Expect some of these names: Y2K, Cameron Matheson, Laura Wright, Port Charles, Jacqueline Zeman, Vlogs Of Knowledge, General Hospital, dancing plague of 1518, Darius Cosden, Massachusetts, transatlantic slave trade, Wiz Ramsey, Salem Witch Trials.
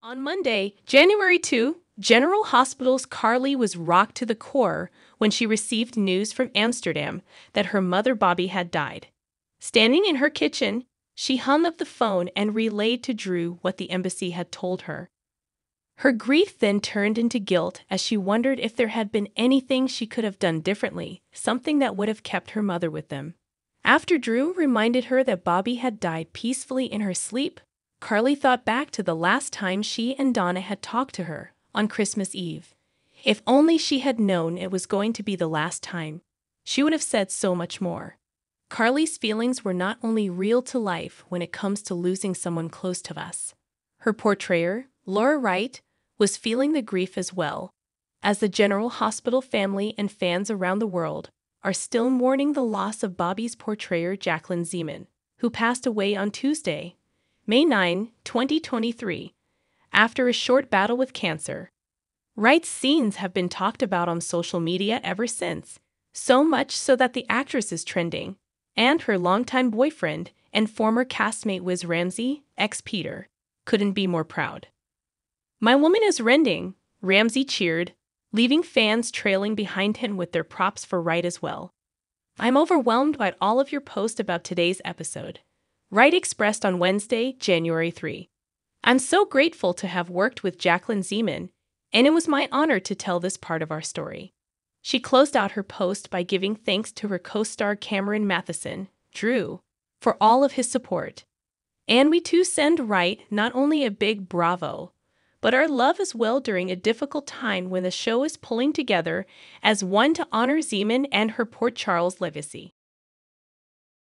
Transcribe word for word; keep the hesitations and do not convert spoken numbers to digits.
On Monday, January second, General Hospital's Carly was rocked to the core when she received news from Amsterdam that her mother Bobby had died. Standing in her kitchen, she hung up the phone and relayed to Drew what the embassy had told her. Her grief then turned into guilt as she wondered if there had been anything she could have done differently, something that would have kept her mother with them. After Drew reminded her that Bobby had died peacefully in her sleep, Carly thought back to the last time she and Donna had talked to her, on Christmas Eve. If only she had known it was going to be the last time, she would have said so much more. Carly's feelings were not only real to life when it comes to losing someone close to us. Her portrayer, Laura Wright, was feeling the grief as well, as the General Hospital family and fans around the world are still mourning the loss of Bobby's portrayer Jacqueline Zeman, who passed away on Tuesday, May ninth, twenty twenty-three, after a short battle with cancer. Wright's scenes have been talked about on social media ever since, so much so that the actress is trending, and her longtime boyfriend and former castmate Wiz Ramsey, ex-Peter, couldn't be more proud. "My woman is rending," Ramsey cheered, leaving fans trailing behind him with their props for Wright as well. "I'm overwhelmed by all of your posts about today's episode," Wright expressed on Wednesday, January third. "I'm so grateful to have worked with Jacqueline Zeman, and it was my honor to tell this part of our story." She closed out her post by giving thanks to her co-star Cameron Matheson, Drew, for all of his support. "And we too send Wright not only a big bravo, but our love as well during a difficult time when the show is pulling together as one to honor Zeman and her Port Charles legacy."